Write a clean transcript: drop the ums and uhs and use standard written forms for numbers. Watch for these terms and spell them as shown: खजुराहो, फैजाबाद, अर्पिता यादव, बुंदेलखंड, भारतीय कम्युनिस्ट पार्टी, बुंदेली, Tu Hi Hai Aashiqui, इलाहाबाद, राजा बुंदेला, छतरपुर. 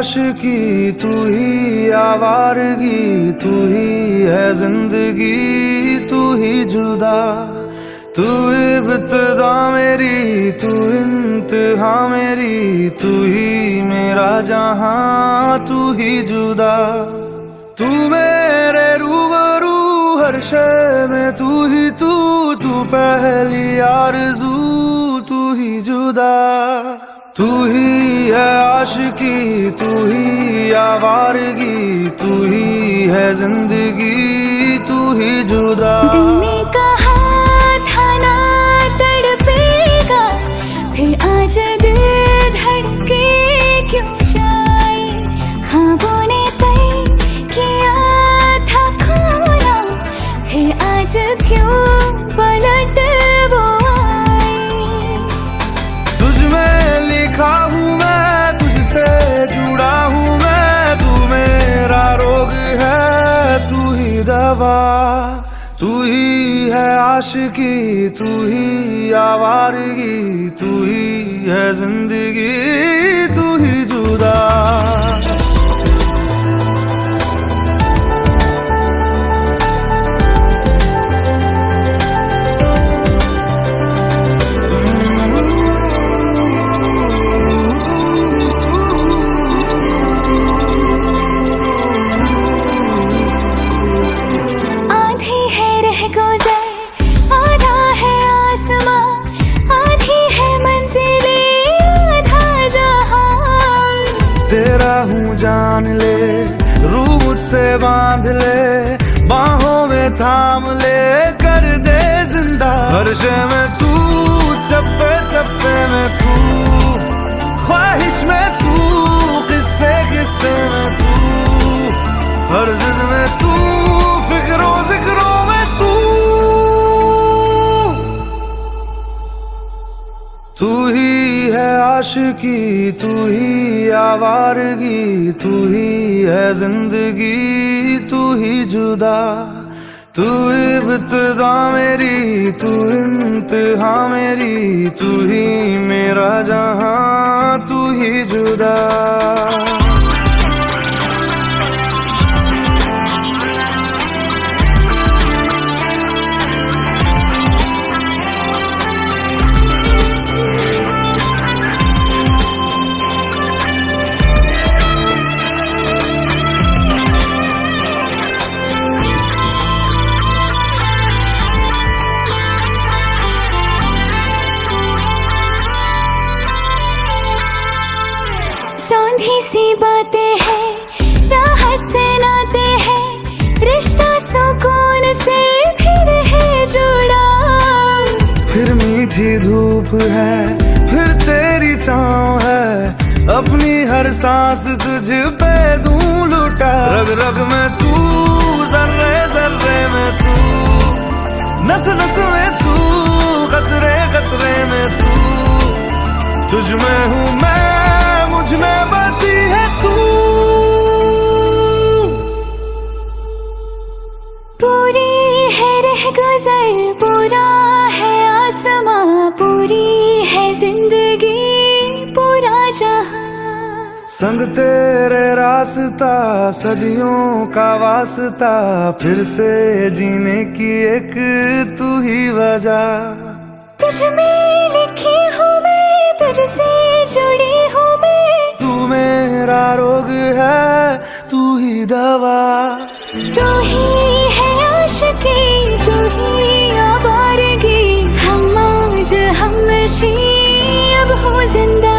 आशिकी, तू ही आवारगी, तू ही है जिंदगी, तू ही जुदा, तू इब्तिदा मेरी, तू इंतहा मेरी, तू ही मेरा जहां, तू ही जुदा, तू मेरे रूबरू हर शय में, तू ही तू, तू पहली आरज़ू, तू ही जुदा, तू ही है आशिकी, तू ही आवारगी, तू ही है जिंदगी, तू ही जुदा। दिल ने कहा था ना तड़पेगा, फिर आज दिल धड़के क्यों जाए, ख्वाबों ने तय किया था खोना, फिर आज क्यों पलट वो आए। तुझमें हूँ मैं, तुझसे जुड़ा हूँ मैं, तू मेरा रोग है, तू ही दवा, तू ही है आशिकी, तू ही आवारगी, तू ही है जिंदगी, तू ही जुदा। जान ले रू मुझसे बांध ले, बाहों में थाम ले, कर दे जिंदा, हर्षे में तू, चप्पे चप्पे में तू, ख्वाहिश में तू, किस्से किस्से में तू, हर जिद में तू, फिक्रों जिक्रों में तू, तू ही है आशिकी, तू ही आवारगी, तू ही है जिंदगी, तू ही जुदा, तू इब्तिदा मेरी, तू इंतहा मेरी, तू ही मेरा जहां, तू ही जुदा। सांधी सी बातें हैं, राहत से नाते हैं, रिश्ता सुकून से फिर है जुड़ा, फिर मीठी धूप है, फिर तेरी छाँव है, अपनी हर सांस तुझ पे दूं लुटा, रग रग में तू, जर्रे जर्रे में तू, नस नस में तू, कतरे कतरे में तू, तुझ में हूँ मैं, मुझ में बसी है तू, पूरी है रह गुजर, पूरा है आसमां, पूरी है जिंदगी, पूरा जहां, संग तेरे रास्ता, सदियों का वास्ता, फिर से जीने की एक तू ही वजह, तुझ में लिखी हूँ मैं, तुझसे जुड़ी हूँ मैं, मेरा रोग है, तू ही दवा, तू ही है आशिकी, तू ही आवारगी, हम आज हम शी अब हो जिंदा।